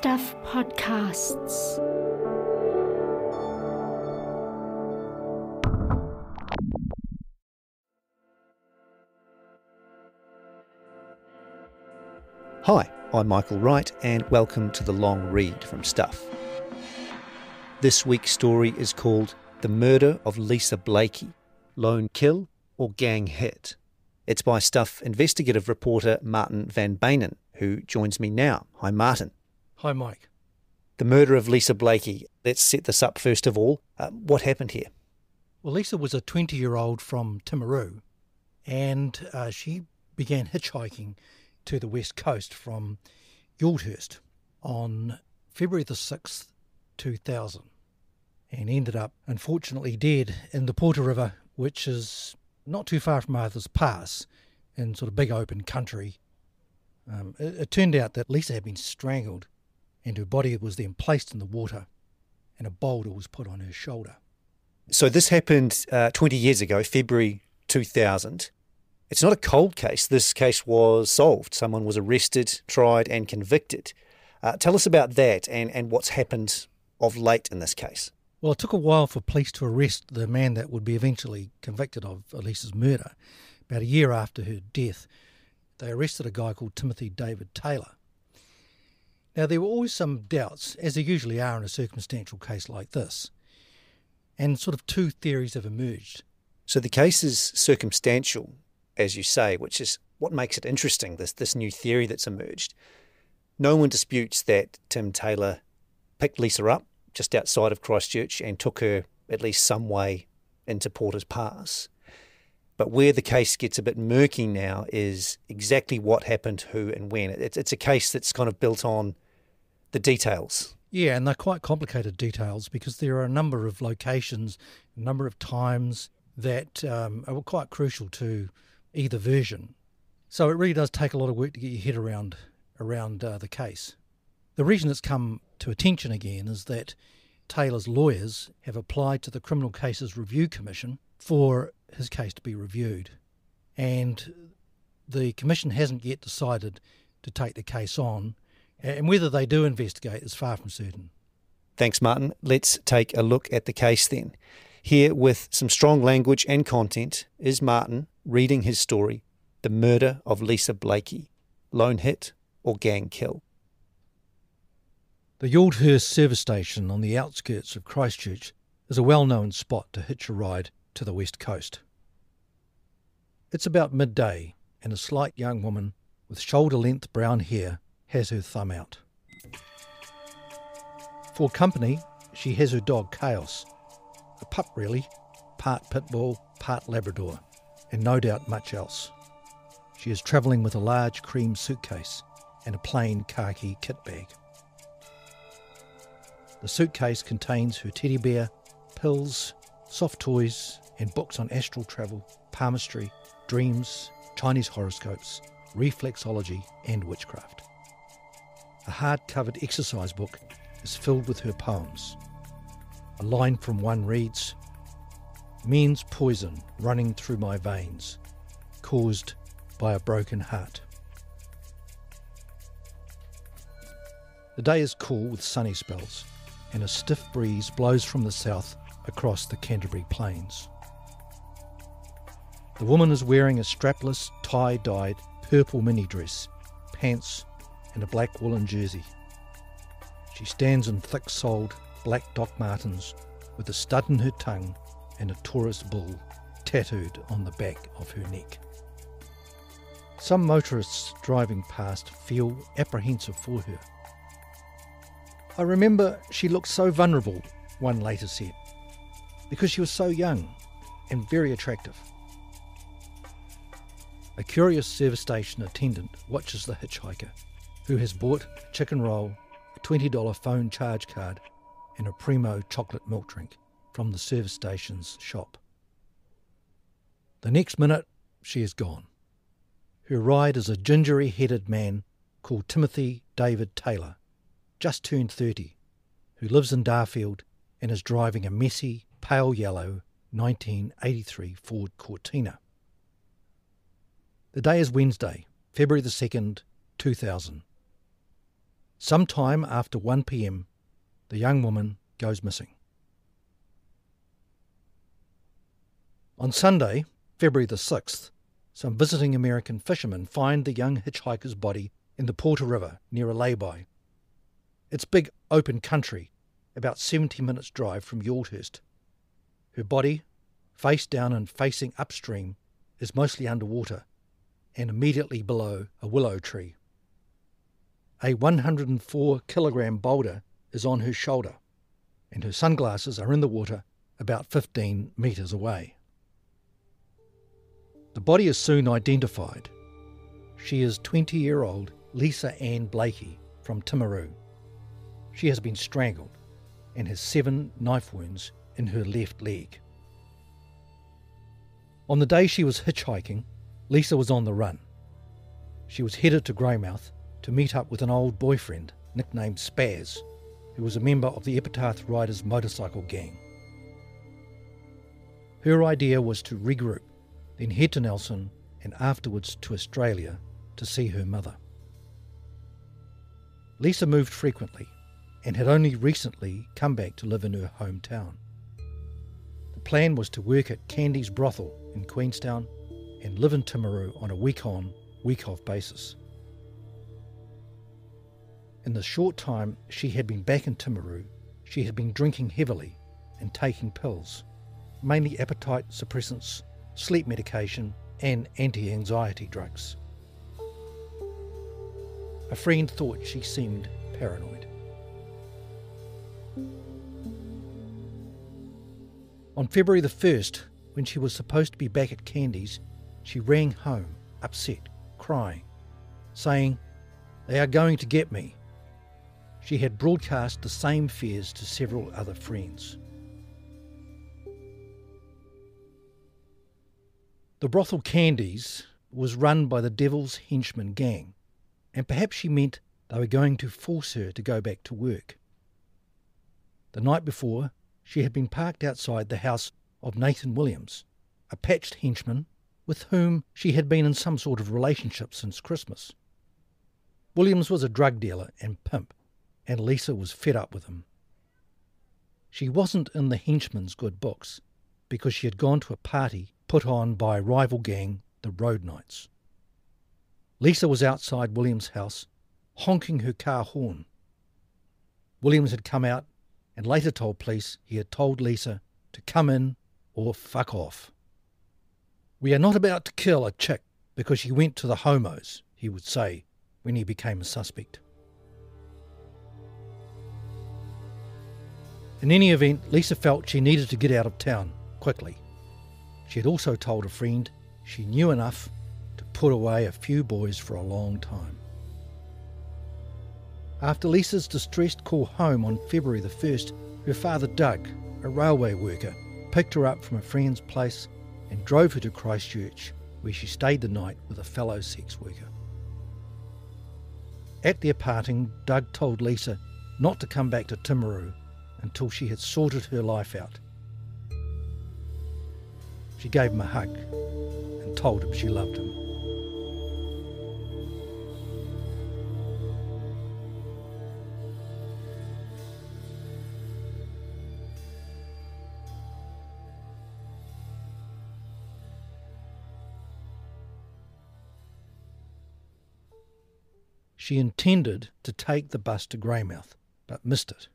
Stuff Podcasts. Hi, I'm Michael Wright and welcome to The Long Read from Stuff. This week's story is called The Murder of Lisa Blakie, Lone Kill or Gang Hit. It's by Stuff investigative reporter Martin van Beynen, who joins me now. Hi, Martin. Hi, Mike. The murder of Lisa Blakie. Let's set this up first of all. What happened here? Well, Lisa was a 20-year-old from Timaru, and she began hitchhiking to the West Coast from Yaldhurst on February the 6th, 2000, and ended up, unfortunately, dead in the Porter River, which is not too far from Arthur's Pass, in sort of big open country. It turned out that Lisa had been strangled and her body was then placed in the water and a boulder was put on her shoulder. So this happened 20 years ago, February 2000. It's not a cold case. This case was solved. Someone was arrested, tried and convicted. Tell us about that and what's happened of late in this case. Well, it took a while for police to arrest the man that would be eventually convicted of Lisa's murder. About a year after her death, they arrested a guy called Timothy David Taylor. Now, there were always some doubts, as there usually are in a circumstantial case like this, and sort of two theories have emerged. So the case is circumstantial, as you say, which is what makes it interesting, this new theory that's emerged. No one disputes that Tim Taylor picked Lisa up just outside of Christchurch and took her at least some way into Porter's Pass. But where the case gets a bit murky now is exactly what happened, who and when. It's a case that's kind of built on the details. Yeah, and they're quite complicated details because there are a number of locations, a number of times that are quite crucial to either version. So it really does take a lot of work to get your head around the case. The reason it's come to attention again is that Taylor's lawyers have applied to the Criminal Cases Review Commission for his case to be reviewed, and the commission hasn't yet decided to take the case on, and whether they do investigate is far from certain. Thanks, Martin. Let's take a look at the case then. Here with some strong language and content is Martin reading his story, The Murder of Lisa Blakie, Lone Hit or Gang Kill. The Yaldhurst service station on the outskirts of Christchurch is a well-known spot to hitch a ride to the West Coast. It's about midday and a slight young woman with shoulder-length brown hair has her thumb out. For company, she has her dog Chaos, a pup really, part pit bull, part Labrador, and no doubt much else. She is travelling with a large cream suitcase and a plain khaki kit bag. The suitcase contains her teddy bear, pills, soft toys and books on astral travel, palmistry, dreams, Chinese horoscopes, reflexology and witchcraft. A hard-covered exercise book is filled with her poems. A line from one reads, "Men's poison running through my veins, caused by a broken heart." The day is cool with sunny spells and a stiff breeze blows from the south across the Canterbury Plains. The woman is wearing a strapless, tie-dyed, purple mini-dress, pants and a black woolen jersey. She stands in thick-soled black Doc Martens with a stud in her tongue and a Taurus bull tattooed on the back of her neck. Some motorists driving past feel apprehensive for her. "I remember she looked so vulnerable," one later said, "because she was so young and very attractive." A curious service station attendant watches the hitchhiker, who has bought a chicken roll, a $20 phone charge card and a Primo chocolate milk drink from the service station's shop. The next minute, she is gone. Her ride is a gingery-headed man called Timothy David Taylor, just turned 30, who lives in Darfield and is driving a messy, pale yellow 1983 Ford Cortina. The day is Wednesday, February the 2nd, 2000. Sometime after 1 p.m, the young woman goes missing. On Sunday, February the 6th, some visiting American fishermen find the young hitchhiker's body in the Porter River near a lay-by. It's big open country, about 70 minutes drive from Yaldhurst. Her body, face down and facing upstream, is mostly underwater and immediately below a willow tree. A 104-kilogram boulder is on her shoulder, and her sunglasses are in the water about 15 metres away. The body is soon identified. She is 20-year-old Lisa Ann Blakie from Timaru. She has been strangled and has 7 knife wounds in her left leg. On the day she was hitchhiking, Lisa was on the run. She was headed to Greymouth to meet up with an old boyfriend nicknamed Spaz, who was a member of the Epitaph Riders motorcycle gang. Her idea was to regroup, then head to Nelson and afterwards to Australia to see her mother. Lisa moved frequently and had only recently come back to live in her hometown. The plan was to work at Candy's brothel in Queenstown and live in Timaru on a week-on, week-off basis. In the short time she had been back in Timaru, she had been drinking heavily and taking pills, mainly appetite suppressants, sleep medication and anti-anxiety drugs. A friend thought she seemed paranoid. On February the 1st, when she was supposed to be back at Candy's, she rang home, upset, crying, saying, "They are going to get me." She had broadcast the same fears to several other friends. The brothel Candy's was run by the Devil's Henchmen gang, and perhaps she meant they were going to force her to go back to work. The night before, she had been parked outside the house of Nathan Williams, a patched henchman with whom she had been in some sort of relationship since Christmas. Williams was a drug dealer and pimp, and Lisa was fed up with him. She wasn't in the henchman's good books because she had gone to a party put on by rival gang, the Road Knights. Lisa was outside Williams' house, honking her car horn. Williams had come out and later told police he had told Lisa to come in or fuck off. "We are not about to kill a chick because she went to the homos," he would say when he became a suspect. In any event, Lisa felt she needed to get out of town quickly. She had also told a friend she knew enough to put away a few boys for a long time. After Lisa's distressed call home on February the 1st, her father Doug, a railway worker, picked her up from a friend's place and drove her to Christchurch, where she stayed the night with a fellow sex worker. At their parting, Doug told Lisa not to come back to Timaru until she had sorted her life out. She gave him a hug and told him she loved him. She intended to take the bus to Greymouth, but missed it,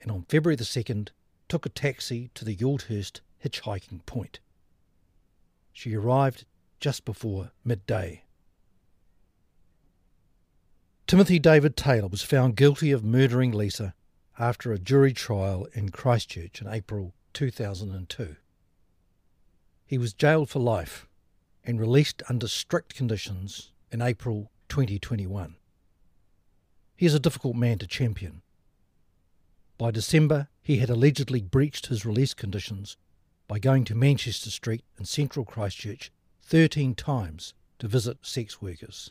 and on February the 2nd took a taxi to the Yaldhurst hitchhiking point. She arrived just before midday. Timothy David Taylor was found guilty of murdering Lisa after a jury trial in Christchurch in April 2002. He was jailed for life and released under strict conditions in April 2021. He is a difficult man to champion. By December, he had allegedly breached his release conditions by going to Manchester Street in central Christchurch 13 times to visit sex workers.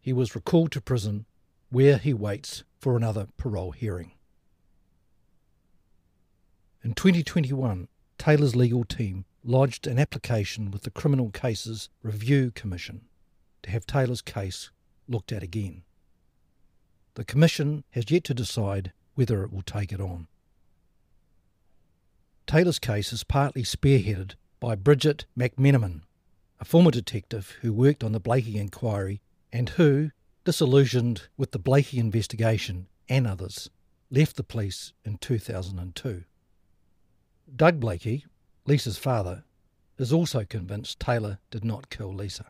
He was recalled to prison, where he waits for another parole hearing. In 2021, Taylor's legal team lodged an application with the Criminal Cases Review Commission to have Taylor's case looked at again. The Commission has yet to decide whether it will take it on. Taylor's case is partly spearheaded by Bridget McMenamin, a former detective who worked on the Blakie inquiry and who, disillusioned with the Blakie investigation and others, left the police in 2002. Doug Blakie, Lisa's father, is also convinced Taylor did not kill Lisa.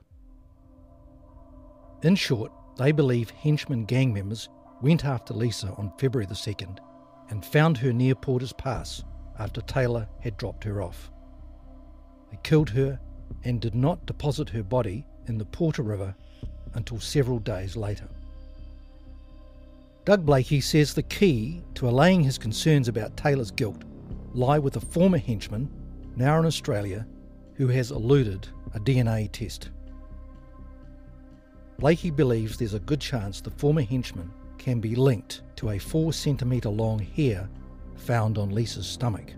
In short, they believe henchmen gang members went after Lisa on February the 2nd and found her near Porter's Pass after Taylor had dropped her off. They killed her and did not deposit her body in the Porter River until several days later. Doug Blakie says the key to allaying his concerns about Taylor's guilt lie with a former henchman, now in Australia, who has eluded a DNA test. Blakie believes there's a good chance the former henchman can be linked to a 4 centimetre long hair found on Lisa's stomach.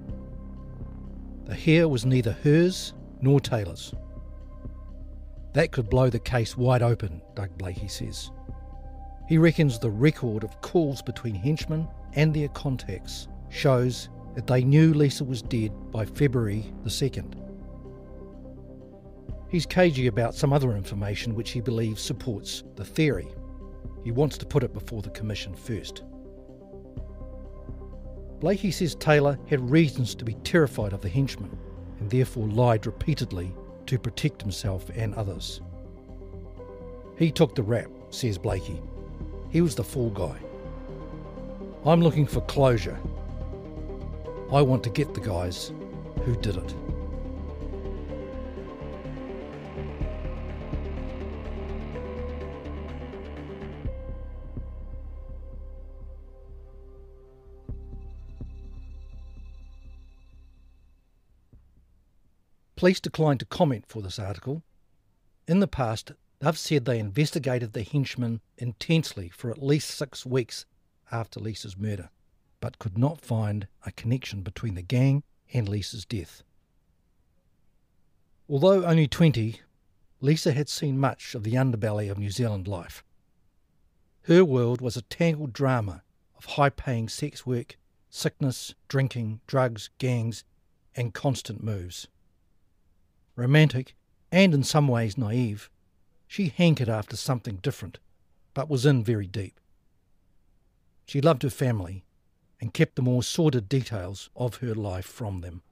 The hair was neither hers nor Taylor's. That could blow the case wide open, Doug Blakie says. He reckons the record of calls between henchmen and their contacts shows that they knew Lisa was dead by February the 2nd. He's cagey about some other information which he believes supports the theory. He wants to put it before the Commission first. Blakie says Taylor had reasons to be terrified of the henchman and therefore lied repeatedly to protect himself and others. He took the rap, says Blakie. He was the fall guy. I'm looking for closure. I want to get the guys who did it. Police declined to comment for this article. In the past, they've said they investigated the henchman intensely for at least 6 weeks after Lisa's murder, but could not find a connection between the gang and Lisa's death. Although only 20, Lisa had seen much of the underbelly of New Zealand life. Her world was a tangled drama of high-paying sex work, sickness, drinking, drugs, gangs, and constant moves. Romantic, and in some ways naive, she hankered after something different, but was in very deep. She loved her family and kept the more sordid details of her life from them.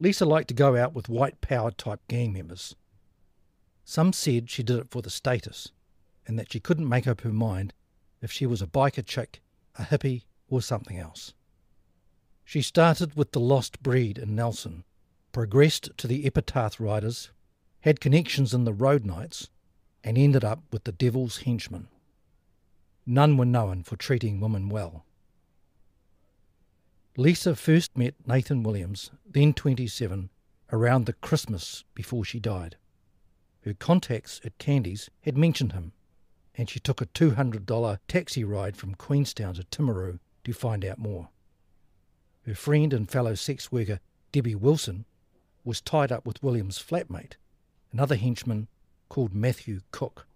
Lisa liked to go out with white power type gang members. Some said she did it for the status and that she couldn't make up her mind if she was a biker chick, a hippie or something else. She started with the Lost Breed in Nelson, progressed to the Epitaph riders, had connections in the Road Knights, and ended up with the Devil's Henchmen. None were known for treating women well. Lisa first met Nathan Williams, then 27, around the Christmas before she died. Her contacts at Candy's had mentioned him, and she took a $200 taxi ride from Queenstown to Timaru to find out more. Her friend and fellow sex worker Debbie Wilson was tied up with Williams' flatmate, another henchman called Matthew Cook.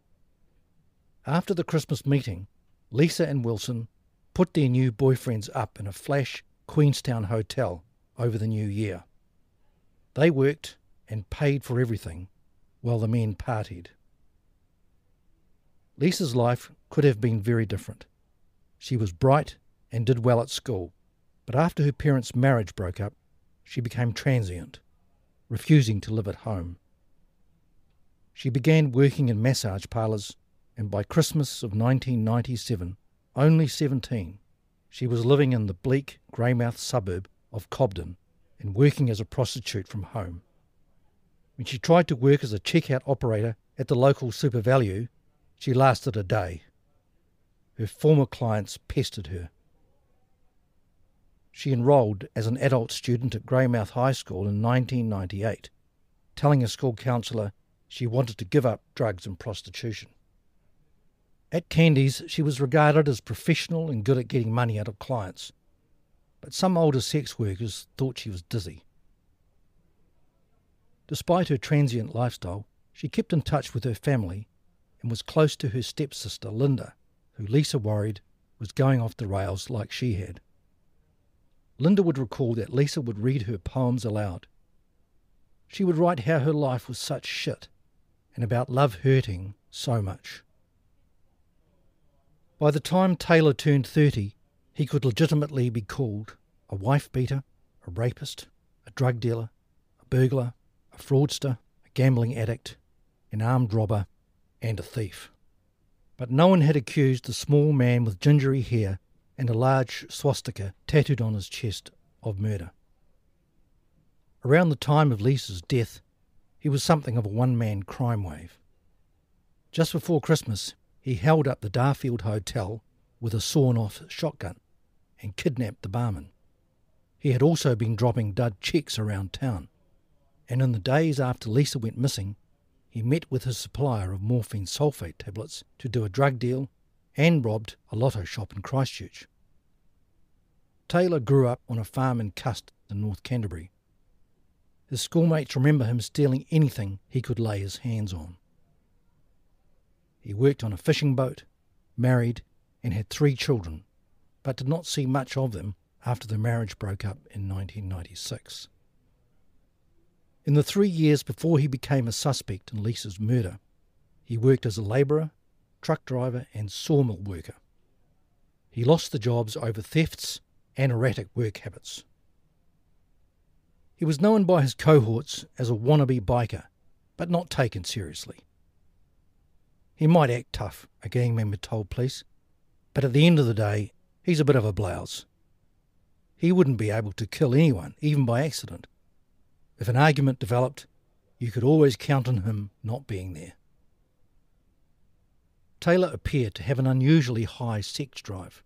After the Christmas meeting, Lisa and Wilson put their new boyfriends up in a flash Queenstown hotel over the new year. They worked and paid for everything while the men partied. Lisa's life could have been very different. She was bright and did well at school, but after her parents' marriage broke up, she became transient, refusing to live at home. She began working in massage parlours, and by Christmas of 1997, only 17, she was living in the bleak Greymouth suburb of Cobden and working as a prostitute from home. When she tried to work as a checkout operator at the local SuperValu, she lasted a day. Her former clients pestered her. She enrolled as an adult student at Greymouth High School in 1998, telling a school counsellor she wanted to give up drugs and prostitution. At Candy's, she was regarded as professional and good at getting money out of clients, but some older sex workers thought she was dizzy. Despite her transient lifestyle, she kept in touch with her family and was close to her stepsister Linda, who Lisa worried was going off the rails like she had. Linda would recall that Lisa would read her poems aloud. She would write how her life was such shit and about love hurting so much. By the time Taylor turned 30, he could legitimately be called a wife-beater, a rapist, a drug dealer, a burglar, a fraudster, a gambling addict, an armed robber, and a thief. But no one had accused the small man with gingery hair and a large swastika tattooed on his chest of murder. Around the time of Lisa's death, he was something of a one-man crime wave. Just before Christmas, he held up the Darfield hotel with a sawn-off shotgun and kidnapped the barman. He had also been dropping dud cheques around town, and in the days after Lisa went missing, he met with his supplier of morphine sulfate tablets to do a drug deal and robbed a lotto shop in Christchurch. Taylor grew up on a farm in Cust in North Canterbury. His schoolmates remember him stealing anything he could lay his hands on. He worked on a fishing boat, married, and had 3 children, but did not see much of them after their marriage broke up in 1996. In the 3 years before he became a suspect in Lisa's murder, he worked as a labourer, truck driver and sawmill worker. He lost the jobs over thefts and erratic work habits. He was known by his cohorts as a wannabe biker, but not taken seriously. He might act tough, a gang member told police, but at the end of the day, he's a bit of a blouse. He wouldn't be able to kill anyone, even by accident. If an argument developed, you could always count on him not being there. Taylor appeared to have an unusually high sex drive.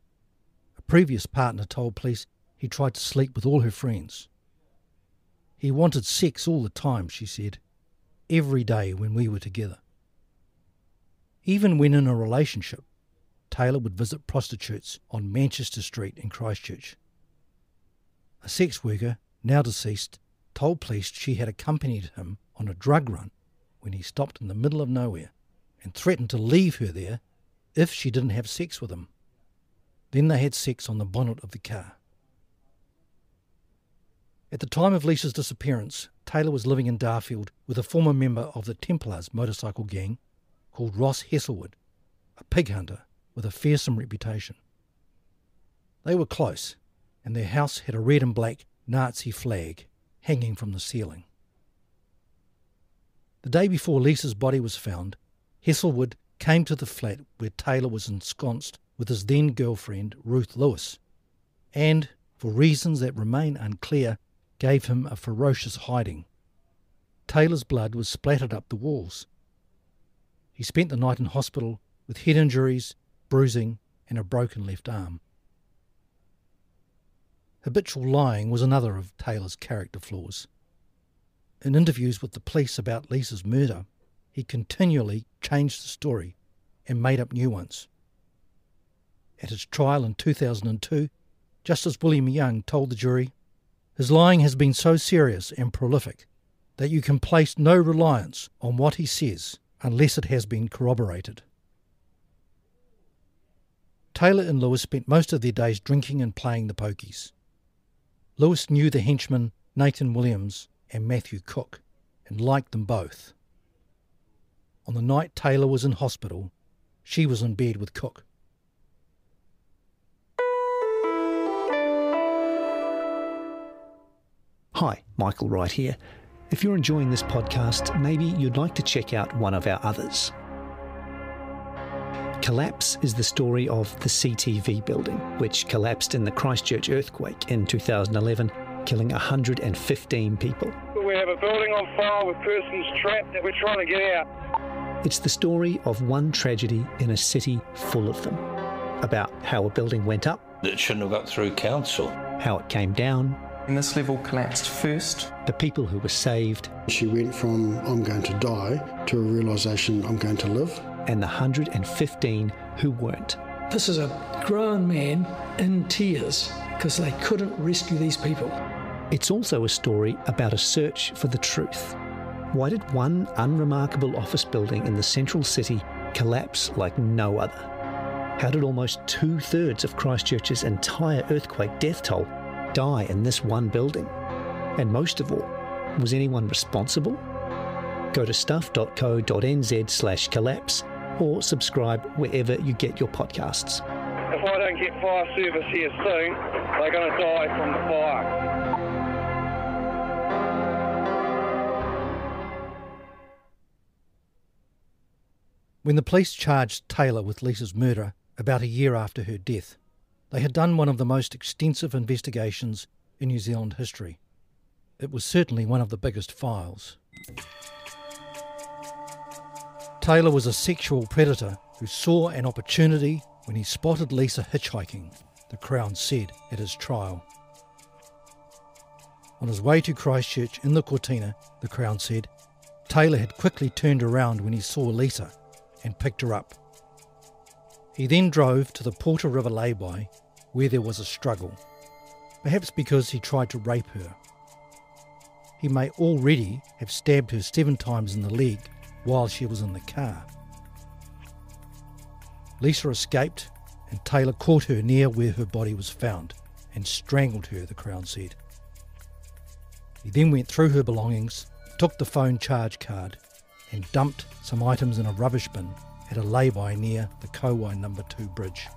A previous partner told police he tried to sleep with all her friends. He wanted sex all the time, she said, every day when we were together. Even when in a relationship, Taylor would visit prostitutes on Manchester Street in Christchurch. A sex worker, now deceased, told police she had accompanied him on a drug run when he stopped in the middle of nowhere and threatened to leave her there if she didn't have sex with him. Then they had sex on the bonnet of the car. At the time of Lisa's disappearance, Taylor was living in Darfield with a former member of the Templars motorcycle gang called Ross Hesselwood, a pig hunter with a fearsome reputation. They were close, and their house had a red and black Nazi flag hanging from the ceiling. The day before Lisa's body was found, Hesselwood came to the flat where Taylor was ensconced with his then-girlfriend Ruth Lewis, and, for reasons that remain unclear, gave him a ferocious hiding. Taylor's blood was splattered up the walls. He spent the night in hospital with head injuries, bruising, and a broken left arm. Habitual lying was another of Taylor's character flaws. In interviews with the police about Lisa's murder, he continually changed the story and made up new ones. At his trial in 2002, Justice William Young told the jury, "His lying has been so serious and prolific that you can place no reliance on what he says unless it has been corroborated." Taylor and Lewis spent most of their days drinking and playing the pokies. Lewis knew the henchmen Nathan Williams and Matthew Cook and liked them both. On the night Taylor was in hospital, she was in bed with Cook. Hi, Michael Wright here. If you're enjoying this podcast, maybe you'd like to check out one of our others. Collapse is the story of the CTV building, which collapsed in the Christchurch earthquake in 2011, killing 115 people. We have a building on fire with persons trapped that we're trying to get out. It's the story of one tragedy in a city full of them, about how a building went up. It shouldn't have got through council. How it came down. And this level collapsed first. The people who were saved. She went from, I'm going to die, to a realisation, I'm going to live. And the 115 who weren't. This is a grown man in tears because they couldn't rescue these people. It's also a story about a search for the truth. Why did one unremarkable office building in the central city collapse like no other? How did almost 2/3 of Christchurch's entire earthquake death toll die in this one building? And most of all, was anyone responsible? Go to stuff.co.nz/collapse or subscribe wherever you get your podcasts. If I don't get fire service here soon, they're going to die from the fire. When the police charged Taylor with Lisa's murder about a year after her death, they had done one of the most extensive investigations in New Zealand history. It was certainly one of the biggest files. Taylor was a sexual predator who saw an opportunity when he spotted Lisa hitchhiking, the Crown said at his trial. On his way to Christchurch in the Cortina, the Crown said, Taylor had quickly turned around when he saw Lisa and picked her up. He then drove to the Porter River lay-by, where there was a struggle, perhaps because he tried to rape her. He may already have stabbed her 7 times in the leg while she was in the car. Lisa escaped and Taylor caught her near where her body was found and strangled her, the Crown said. He then went through her belongings, took the phone charge card and dumped some items in a rubbish bin at a lay-by near the Kowai No. 2 bridge,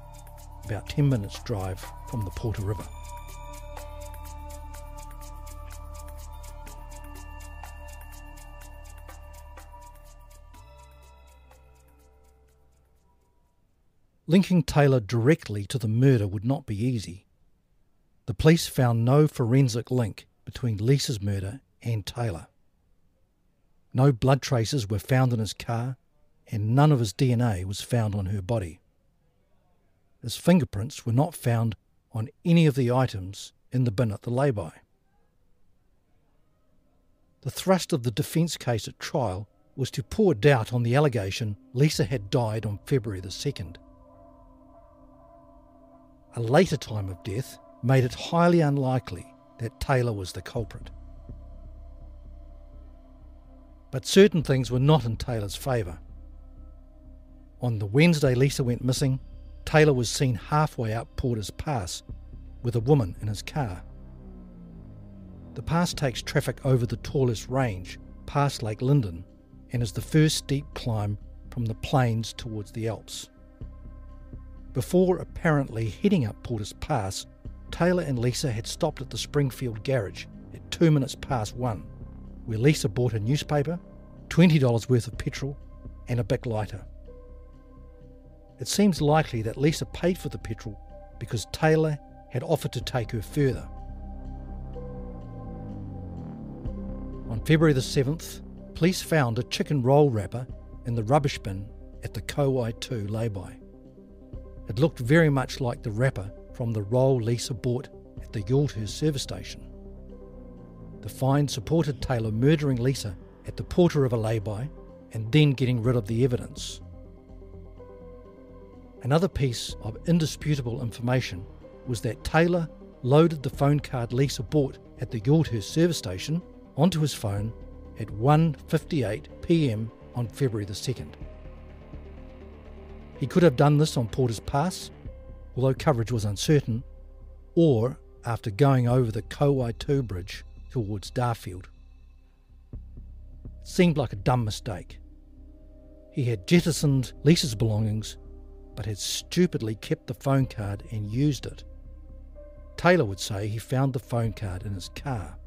about 10 minutes drive from the Porter River. Linking Taylor directly to the murder would not be easy. The police found no forensic link between Lisa's murder and Taylor. No blood traces were found in his car, and none of his DNA was found on her body. His fingerprints were not found on any of the items in the bin at the lay-by. The thrust of the defence case at trial was to pour doubt on the allegation Lisa had died on February the 2nd. A later time of death made it highly unlikely that Taylor was the culprit. But certain things were not in Taylor's favour. On the Wednesday Lisa went missing, Taylor was seen halfway up Porter's Pass with a woman in his car. The pass takes traffic over the tallest range, past Lake Lyndon, and is the first steep climb from the plains towards the Alps. Before apparently heading up Porter's Pass, Taylor and Lisa had stopped at the Springfield garage at 1:02, where Lisa bought a newspaper, $20 worth of petrol and a big lighter. It seems likely that Lisa paid for the petrol because Taylor had offered to take her further. On February the 7th, police found a chicken roll wrapper in the rubbish bin at the Kowai 2 lay-by. It looked very much like the wrapper from the roll Lisa bought at the Yaldhurst service station. The find supported Taylor murdering Lisa at the Porter River lay-by and then getting rid of the evidence. Another piece of indisputable information was that Taylor loaded the phone card Lisa bought at the Yaldhurst service station onto his phone at 1:58 p.m. on February the 2nd. He could have done this on Porter's Pass, although coverage was uncertain, or after going over the Kowai 2 bridge towards Darfield. It seemed like a dumb mistake. He had jettisoned Lisa's belongings, but had stupidly kept the phone card and used it. Taylor would say he found the phone card in his car.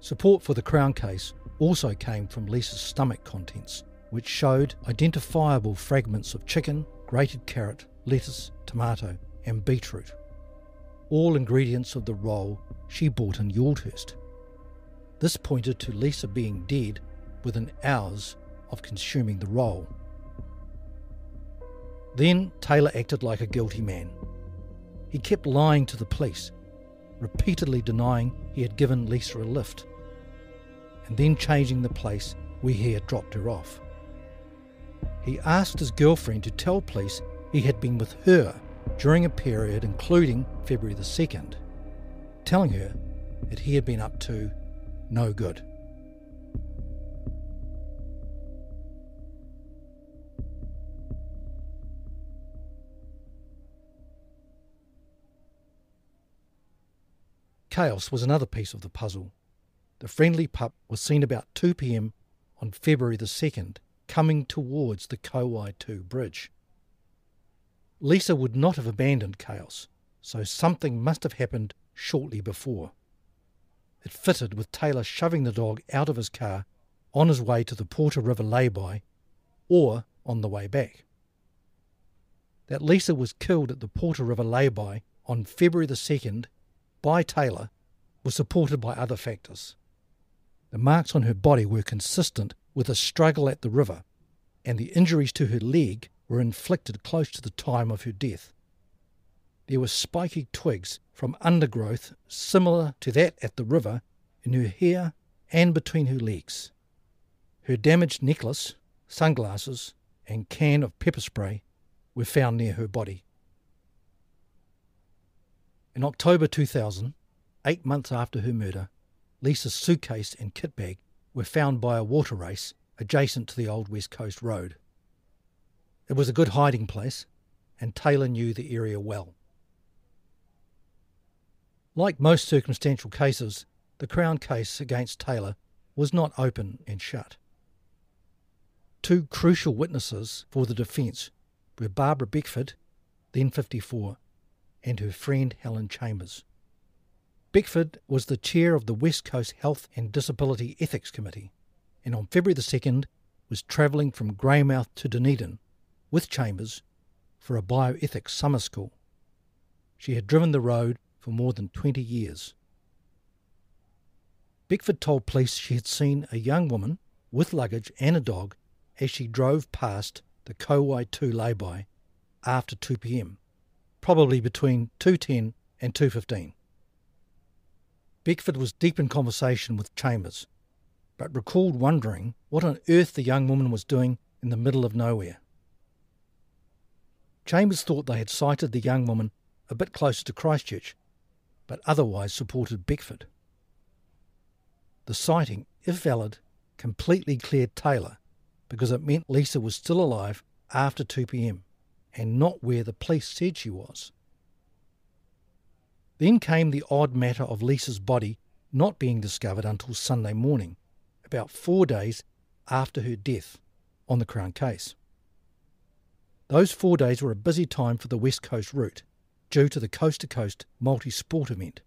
Support for the Crown case also came from Lisa's stomach contents, which showed identifiable fragments of chicken, grated carrot, lettuce, tomato and beetroot, all ingredients of the roll she bought in Yaldhurst. This pointed to Lisa being dead within hours of consuming the roll. Then Taylor acted like a guilty man. He kept lying to the police, repeatedly denying he had given Lisa a lift, and then changing the place where he had dropped her off. He asked his girlfriend to tell police he had been with her during a period including February the 2nd, telling her that he had been up to no good. Chaos was another piece of the puzzle. The friendly pup was seen about 2 p.m. on February the 2nd, coming towards the Kowai No. 2 bridge. Lisa would not have abandoned Chaos, so something must have happened shortly before. It fitted with Taylor shoving the dog out of his car on his way to the Porter River lay-by, or on the way back. That Lisa was killed at the Porter River lay-by on February the 2nd by Taylor was supported by other factors. The marks on her body were consistent with a struggle at the river, and the injuries to her leg were inflicted close to the time of her death. There were spiky twigs from undergrowth similar to that at the river in her hair and between her legs. Her damaged necklace, sunglasses, and can of pepper spray were found near her body. In October 2000, 8 months after her murder, Lisa's suitcase and kit bag were found by a water race adjacent to the old West Coast road. It was a good hiding place, and Taylor knew the area well. Like most circumstantial cases, the Crown case against Taylor was not open and shut. Two crucial witnesses for the defence were Barbara Beckford, then 54, and her friend Helen Chambers. Beckford was the chair of the West Coast Health and Disability Ethics Committee, and on February the 2nd was travelling from Greymouth to Dunedin with Chambers for a bioethics summer school. She had driven the road for more than 20 years. Beckford told police she had seen a young woman with luggage and a dog as she drove past the Kowai No. 2 lay-by after 2 p.m, probably between 2:10 and 2:15. Beckford was deep in conversation with Chambers, but recalled wondering what on earth the young woman was doing in the middle of nowhere. Chambers thought they had sighted the young woman a bit closer to Christchurch, but otherwise supported Beckford. The sighting, if valid, completely cleared Taylor, because it meant Lisa was still alive after 2 p.m, and not where the police said she was. Then came the odd matter of Lisa's body not being discovered until Sunday morning, about 4 days after her death on the Crown case. Those 4 days were a busy time for the West Coast route, due to the coast-to-coast multi-sport event.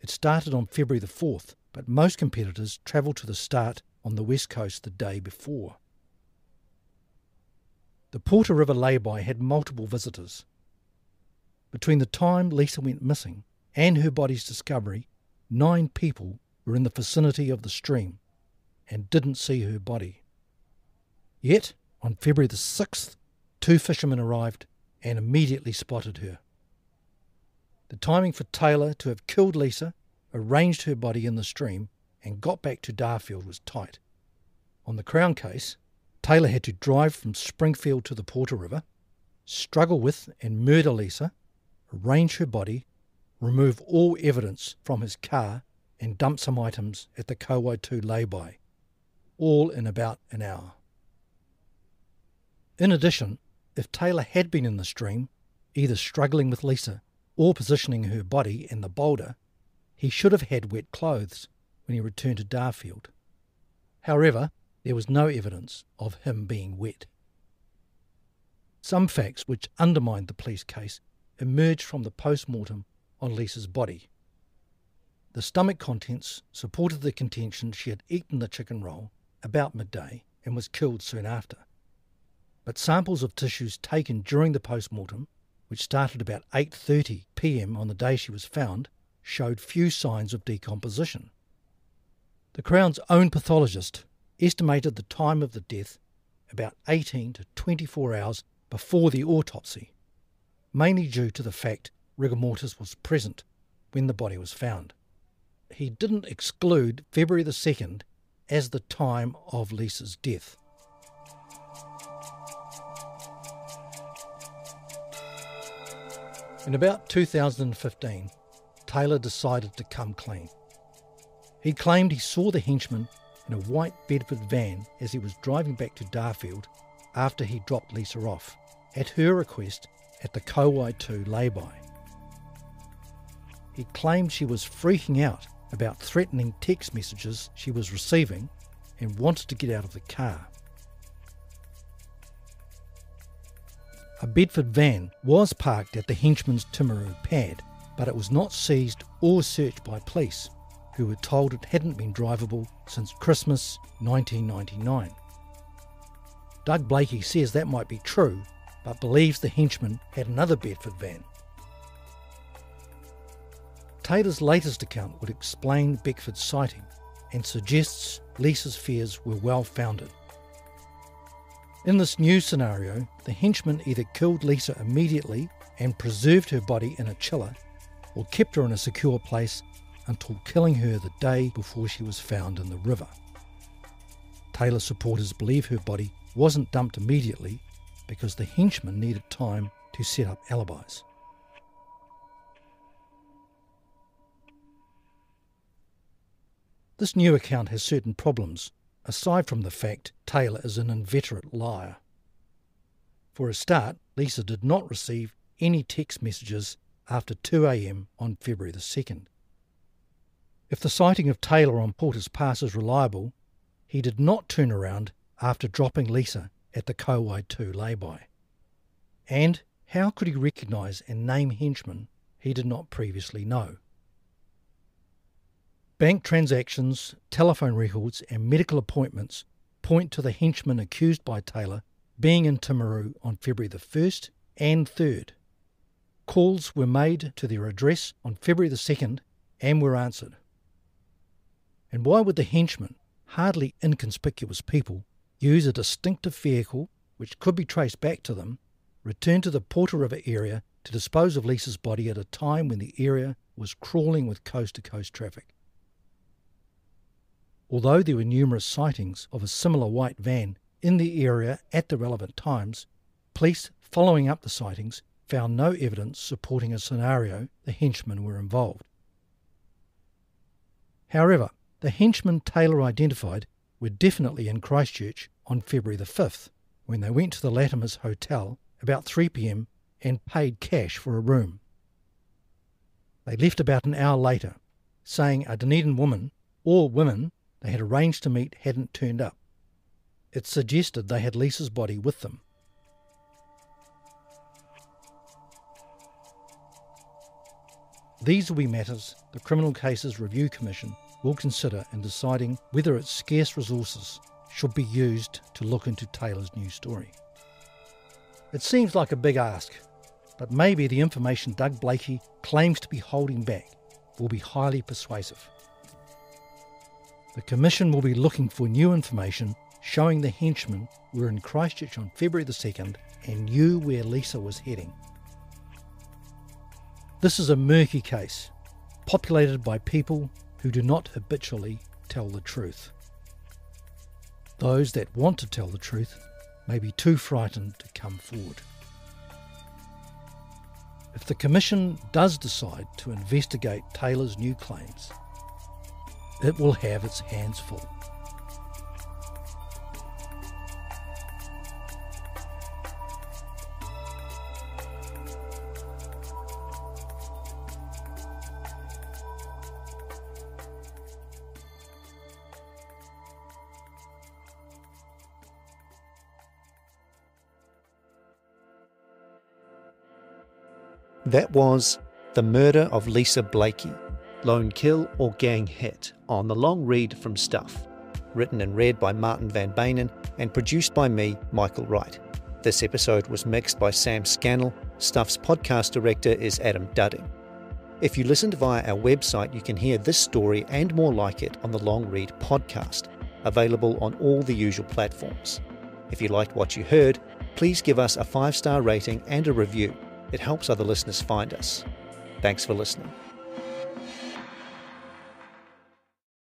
It started on February the 4th, but most competitors travelled to the start on the West Coast the day before. The Porter River lay-by had multiple visitors. Between the time Lisa went missing and her body's discovery, 9 people were in the vicinity of the stream and didn't see her body. Yet, on February the 6th, 2 fishermen arrived and immediately spotted her. The timing for Taylor to have killed Lisa, arranged her body in the stream, and got back to Darfield was tight. On the Crown case, Taylor had to drive from Springfield to the Porter River, struggle with and murder Lisa, arrange her body, remove all evidence from his car, and dump some items at the Kowai No. 2 lay-by, all in about an hour. In addition, if Taylor had been in the stream, either struggling with Lisa or positioning her body in the boulder, he should have had wet clothes when he returned to Darfield. However, there was no evidence of him being wet. Some facts which undermined the police case emerged from the post-mortem on Lisa's body. The stomach contents supported the contention she had eaten the chicken roll about midday and was killed soon after. But samples of tissues taken during the post-mortem, which started about 8:30 p.m. on the day she was found, showed few signs of decomposition. The Crown's own pathologist estimated the time of the death about 18 to 24 hours before the autopsy, mainly due to the fact rigor mortis was present when the body was found. He didn't exclude February the 2nd as the time of Lisa's death. In about 2015, Taylor decided to come clean. He claimed he saw the henchman in a white Bedford van as he was driving back to Darfield after he dropped Lisa off, at her request, at the Kowai No. 2 lay-by. He claimed she was freaking out about threatening text messages she was receiving and wanted to get out of the car. A Bedford van was parked at the henchman's Timaru pad, but it was not seized or searched by police, who were told it hadn't been drivable since Christmas 1999. Doug Blakie says that might be true, but believes the henchman had another Bedford van. Taylor's latest account would explain Beckford's sighting and suggests Lisa's fears were well-founded. In this new scenario, the henchman either killed Lisa immediately and preserved her body in a chiller, or kept her in a secure place until killing her the day before she was found in the river. Taylor supporters believe her body wasn't dumped immediately because the henchman needed time to set up alibis. This new account has certain problems, aside from the fact Taylor is an inveterate liar. For a start, Lisa did not receive any text messages after 2 a.m. on February the 2nd. If the sighting of Taylor on Porter's Pass is reliable, he did not turn around after dropping Lisa at the Kowai No. 2 lay-by. And how could he recognise and name henchmen he did not previously know? Bank transactions, telephone records and medical appointments point to the henchman accused by Taylor being in Timaru on February the 1st and 3rd. Calls were made to their address on February the 2nd and were answered. And why would the henchman, hardly inconspicuous people, use a distinctive vehicle which could be traced back to them, return to the Porter River area to dispose of Lisa's body at a time when the area was crawling with coast-to-coast traffic? Although there were numerous sightings of a similar white van in the area at the relevant times, police following up the sightings found no evidence supporting a scenario the henchmen were involved. However, the henchmen Taylor identified were definitely in Christchurch on February the 5th, when they went to the Latimer's Hotel about 3 p.m. and paid cash for a room. They left about an hour later, saying a Dunedin woman, or women, they had arranged to meet hadn't turned up. It suggested they had Lisa's body with them. These will be matters the Criminal Cases Review Commission will consider in deciding whether its scarce resources should be used to look into Taylor's new story. It seems like a big ask, but maybe the information Doug Blakie claims to be holding back will be highly persuasive. The Commission will be looking for new information showing the henchmen were in Christchurch on February the 2nd and knew where Lisa was heading. This is a murky case, populated by people who do not habitually tell the truth. Those that want to tell the truth may be too frightened to come forward. If the Commission does decide to investigate Taylor's new claims, it will have its hands full. That was The Murder of Lisa Blakie, Lone Kill or Gang Hit, on The Long Read from Stuff, written and read by Martin van Beynen and produced by me, Michael Wright. This episode was mixed by Sam Scannell. Stuff's podcast director is Adam Dudding. If you listened via our website, you can hear this story and more like it on The Long Read podcast, available on all the usual platforms. If you liked what you heard, please give us a 5-star rating and a review. It helps other listeners find us. Thanks for listening.